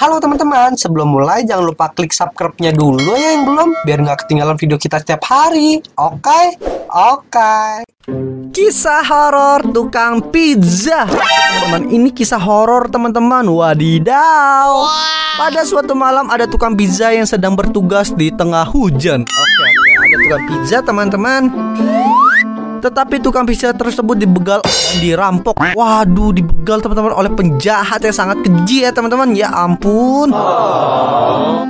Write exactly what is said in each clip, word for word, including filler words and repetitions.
Halo teman-teman, sebelum mulai jangan lupa klik subscribe-nya dulu ya yang belum, biar nggak ketinggalan video kita setiap hari. Oke? Okay? Oke. Okay. Kisah horor tukang pizza. Teman-teman, ini kisah horor teman-teman. Wadidaw. Pada suatu malam ada tukang pizza yang sedang bertugas di tengah hujan. Oke, okay, okay. Ada tukang pizza teman-teman. Tetapi tukang pizza tersebut dibegal dan dirampok. Waduh, dibegal teman-teman oleh penjahat yang sangat keji ya teman-teman. Ya ampun. Oh.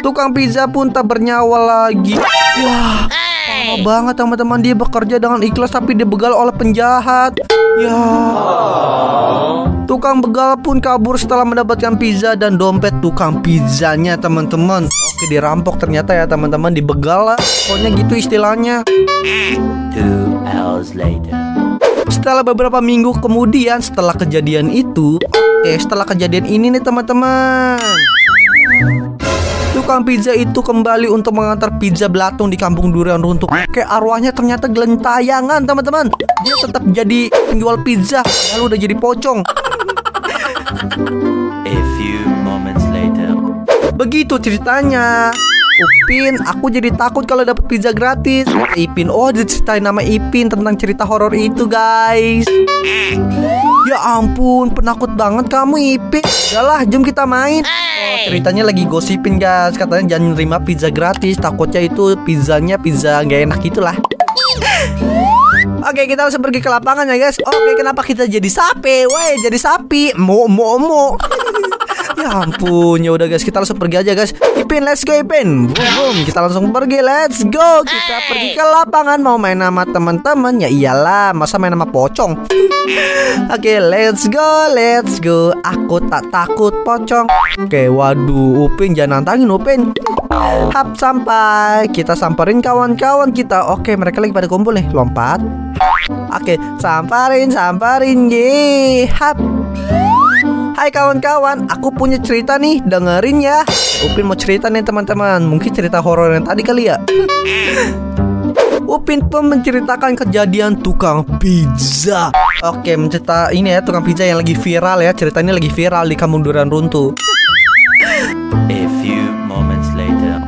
Tukang pizza pun tak bernyawa lagi. Wah, parah banget teman-teman. Dia bekerja dengan ikhlas tapi dibegal oleh penjahat. Ya. Oh. Tukang begal pun kabur setelah mendapatkan pizza dan dompet tukang pizzanya teman-teman. Oke, dirampok ternyata ya teman-teman, dibegal lah. Pokoknya gitu istilahnya. Two hours later. Setelah beberapa minggu kemudian setelah kejadian itu, oke, setelah kejadian ini nih teman-teman, tukang pizza itu kembali untuk mengantar pizza belatung di kampung durian runtuh. Oke, arwahnya ternyata gelentayangan teman-teman. Dia tetap jadi penjual pizza, lalu udah jadi pocong. A few moments later. Begitu ceritanya. Upin, aku jadi takut kalau dapat pizza gratis. Ipin, oh diceritain nama Ipin tentang cerita horor itu guys. Ya ampun, penakut banget kamu Ipin. Yalah, jom kita main. Ceritanya lagi gosipin guys, katanya jangan nerima pizza gratis, takutnya itu pizzanya pizza nggak enak gitulah. Oke, kita langsung pergi ke lapangan ya guys. Oke, kenapa kita jadi sapi? Woi, jadi sapi. Mo mo mo. Ya ampun, ya udah guys, kita langsung pergi aja guys. Ipin, let's go Ipin. Boom, boom. Kita langsung pergi, let's go. Kita pergi ke lapangan, mau main sama teman-teman. Ya iyalah, masa main sama pocong. Oke, let's go, let's go. Aku tak takut pocong. Oke, waduh, Upin jangan nantangin Upin. Hap, sampai kita samperin kawan-kawan kita. Oke, mereka lagi pada kumpul nih, lompat. Oke, samperin, samperin, ye, hap. Hai kawan-kawan, aku punya cerita nih, dengerin ya. Upin mau cerita nih teman-teman, mungkin cerita horor yang tadi kali ya. Upin pun menceritakan kejadian tukang pizza. Oke, mencerita ini ya, tukang pizza yang lagi viral ya. Ceritanya lagi viral di kampung durian runtuh. A few moments later.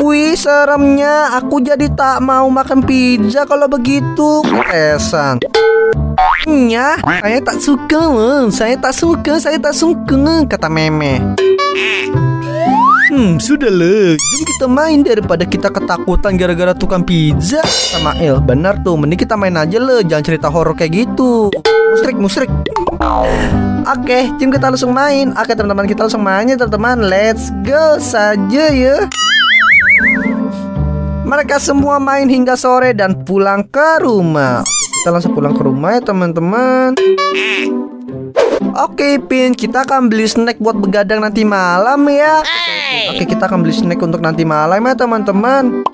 Wih, seremnya, aku jadi tak mau makan pizza kalau begitu. Kesan. Nyah, saya tak suka, saya tak suka, saya tak suka, kata meme. Hmm, sudahlah, jom kita main daripada kita ketakutan gara-gara tukang pizza. Sama El, benar tuh, mending kita main aja le, jangan cerita horor kayak gitu. Musrik, musrik. Oke, jom kita langsung main. Oke teman-teman, kita langsung mainnya teman-teman. Let's go saja ya. Mereka semua main hingga sore dan pulang ke rumah. Kita langsung pulang ke rumah ya teman-teman. Oke Pin, kita akan beli snack buat begadang nanti malam ya. Oke, kita akan beli snack untuk nanti malam ya teman-teman.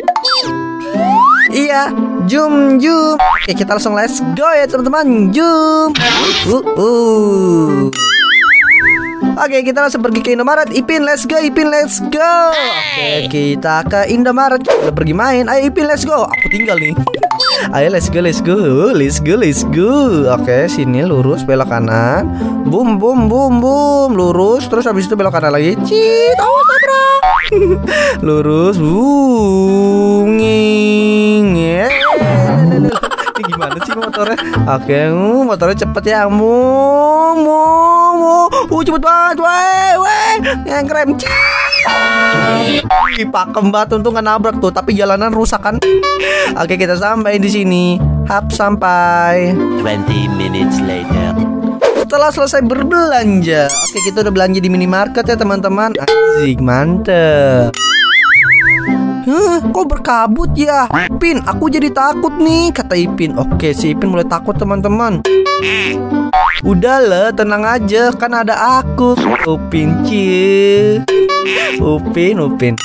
Iya, jum jum. Oke, kita langsung let's go ya teman-teman. Jum. Uh, uh. Oke, kita langsung pergi ke Indomaret. Ipin, let's go, Ipin, let's go. Oke, kita ke Indomaret. Kita udah pergi main. Ayo Ipin, let's go. Aku tinggal nih. Ayo, let's go, let's go. Let's go, let's go. Oke, sini lurus, belok kanan. Boom, boom, boom, boom. Lurus, terus habis itu belok kanan lagi. Cit, awas tabrak. Lurus. Boom. Ini gimana sih motornya? Oke, motornya cepet ya. Mu, mu, mu. Uh, cepet banget. Weh, weh. Yang keren. Ih, pakem banget, untung gak nabrak tuh. Tapi jalanan rusak kan. Oke, kita sampai di sini. Hap, sampai. twenty minutes later. Setelah selesai berbelanja. Oke, kita udah belanja di minimarket ya teman-teman. Asik, mantep. Huh, kok berkabut ya? Ipin, aku jadi takut nih, kata Ipin. Oke, si Ipin mulai takut teman-teman. Udahlah, tenang aja, kan ada aku. Upin, cie. Upin, Upin.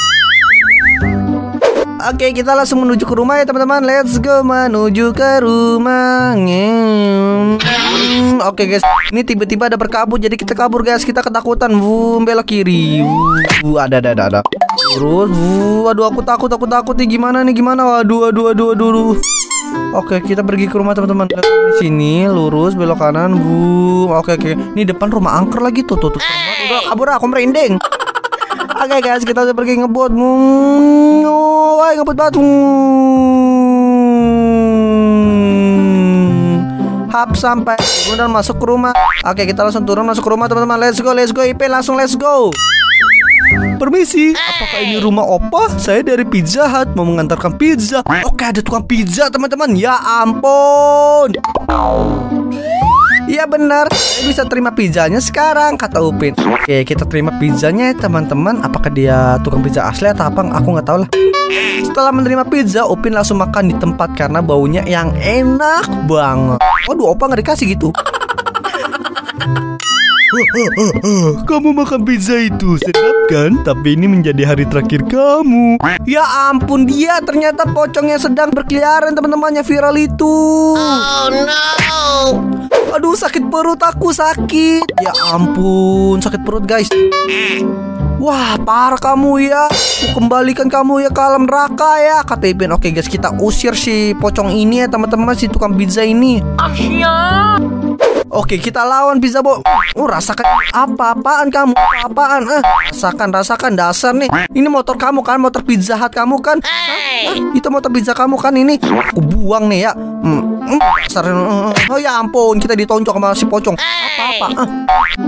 Oke, kita langsung menuju ke rumah ya teman-teman. Let's go menuju ke rumah. Hmm, oke guys, ini tiba-tiba ada berkabut, jadi kita kabur guys, kita ketakutan. Wuh, belok kiri. Wuh, ada, ada, ada. Terus, wuh, aduh aku takut, aku takut nih, gimana nih, gimana? Waduh, waduh, waduh, waduh. Oke, kita pergi ke rumah teman-teman. Di sini lurus belok kanan, bu. Oke, oke. Ini depan rumah angker lagi tuh, tuh, tuh. Udah kabur, aku merinding. Oke guys, kita udah pergi ngebut. Wah, ngebut batu. Hap sampai kemudian masuk ke rumah. Oke, kita langsung turun masuk ke rumah teman-teman. Let's go, let's go, Ipin, langsung let's go. Permisi, apakah ini rumah opa? Saya dari Pizza Hut, mau mengantarkan pizza. Oke, ada tukang pizza teman-teman. Ya ampun. Iya benar, saya bisa terima pizzanya sekarang, kata Upin. Oke, kita terima pizzanya teman-teman. Apakah dia tukang pizza asli atau apa? Aku nggak tahu lah. Setelah menerima pizza, Upin langsung makan di tempat karena baunya yang enak banget. Waduh, opa nggak dikasih gitu. Kamu makan pizza itu sedap kan? Tapi ini menjadi hari terakhir kamu. Ya ampun, dia ternyata pocongnya sedang berkeliaran teman-teman, yang viral itu. Oh no. Aduh, sakit perut, aku sakit. Ya ampun, sakit perut guys. Wah, parah kamu ya. Aku kembalikan kamu ya ke alam neraka ya, kata Ipin. Oke guys, kita usir si pocong ini ya teman-teman, si tukang pizza ini. Asyik. Oke, kita lawan pizza bo. Oh, rasakan apa-apaan kamu? Apaan? Eh, rasakan, rasakan dasar nih. Ini motor kamu kan, motor Pizza Hut kamu kan? Hah? Itu motor pizza kamu kan ini. Aku buang nih ya. Hmm, hmm, dasar. Oh ya ampun, kita ditonjok sama si pocong. Apa-apa?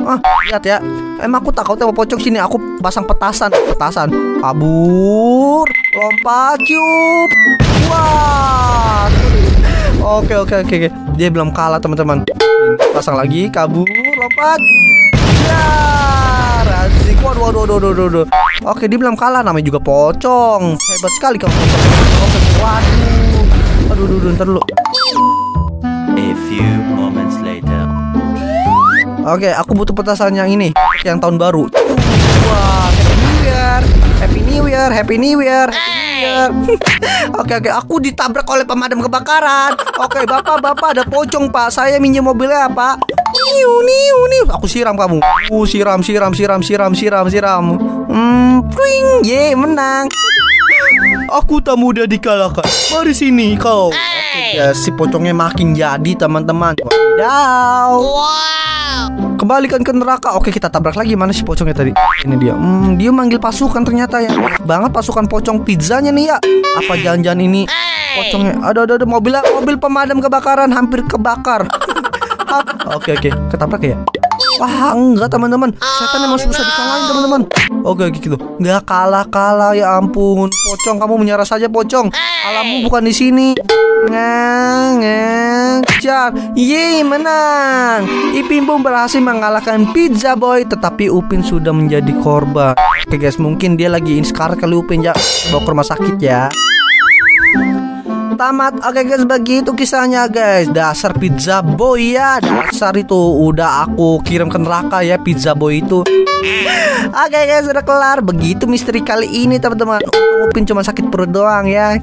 Ah, ah, lihat ya. Emang aku takut sama pocong sini. Aku pasang petasan, petasan. Kabur, lompat, ciup. Wah. Oke, oke, oke, oke. Dia belum kalah teman-teman. Pasang lagi, kabur, lompat. Ya, razik. Waduh, waduh, waduh, waduh, waduh. Oke, dia belum kalah, namanya juga pocong. Hebat sekali kamu. Oke, waduh. Aduh, aduh, aduh, ntar dulu. A few moments later. Oke, aku butuh petasan yang ini, yang tahun baru. Wah, Happy New Year, Happy New Year, Happy New Year. Oke oke, aku ditabrak oleh pemadam kebakaran. Oke, bapak bapak ada pocong pak, saya minjem mobilnya pak. Niu niu niu, aku siram kamu. Aku siram siram siram siram siram siram. Hmm, pring, ye menang. Aku tak mudah dikalahkan. Mari sini kau. Oke guys, si pocongnya makin jadi teman-teman. Wow. Kembalikan ke neraka. Oke, kita tabrak lagi. Mana si pocongnya tadi? Ini dia. Hmm, dia manggil pasukan ternyata ya. Banget pasukan pocong pizzanya nih ya. Apa jangan-jangan ini pocongnya? Aduh, aduh, aduh, mobil mobil pemadam kebakaran hampir kebakar. Oke, oke. Ketabrak ya? Wah, enggak teman-teman. Setan emang susah dikalahin teman-teman. Oke, gitu. Enggak kalah-kalah ya ampun. Pocong, kamu menyerah saja pocong. Alammu bukan di sini. Ngejar, yeay menang. Ipin pun berhasil mengalahkan Pizza Boy, tetapi Upin sudah menjadi korban. Oke guys, mungkin dia lagi inskar kali Upin ya, bawa ke rumah sakit ya. Tamat. Oke guys, begitu kisahnya guys. Dasar Pizza Boy ya, dasar itu udah aku kirim ke neraka ya Pizza Boy itu. Oke guys, sudah kelar. Begitu misteri kali ini teman-teman. Upin cuma sakit perut doang ya.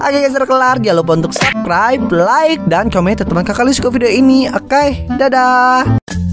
Oke guys, sudah kelar. Jangan lupa untuk subscribe, like, dan komen teman-teman kalau suka video ini. Oke, dadah.